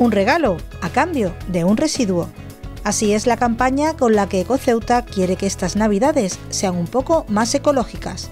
un regalo a cambio de un residuo. Así es la campaña con la que Ecoceuta quiere que estas navidades sean un poco más ecológicas.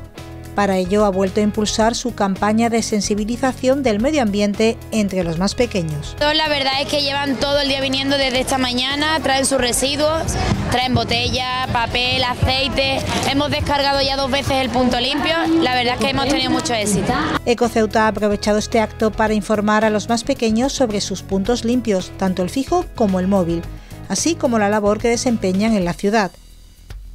Para ello ha vuelto a impulsar su campaña de sensibilización del medio ambiente entre los más pequeños. La verdad es que llevan todo el día viniendo desde esta mañana, traen sus residuos, traen botellas, papel, aceite. Hemos descargado ya 2 veces el punto limpio, la verdad es que hemos tenido mucho éxito. Ecoceuta ha aprovechado este acto para informar a los más pequeños sobre sus puntos limpios, tanto el fijo como el móvil, así como la labor que desempeñan en la ciudad.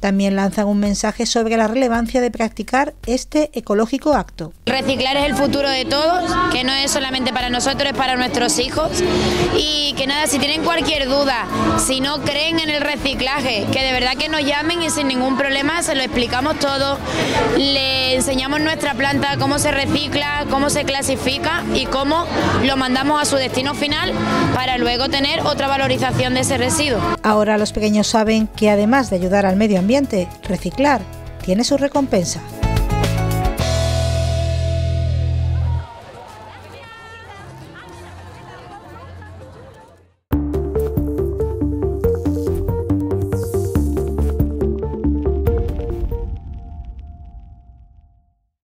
También lanzan un mensaje sobre la relevancia de practicar este ecológico acto. Reciclar es el futuro de todos, que no es solamente para nosotros, es para nuestros hijos. Y que nada, si tienen cualquier duda, si no creen en el reciclaje, que de verdad que nos llamen y sin ningún problema se lo explicamos todo. Le enseñamos nuestra planta, cómo se recicla, cómo se clasifica y cómo lo mandamos a su destino final para luego tener otra valorización de ese residuo. Ahora los pequeños saben que además de ayudar al medio ambiente, reciclar tiene su recompensa.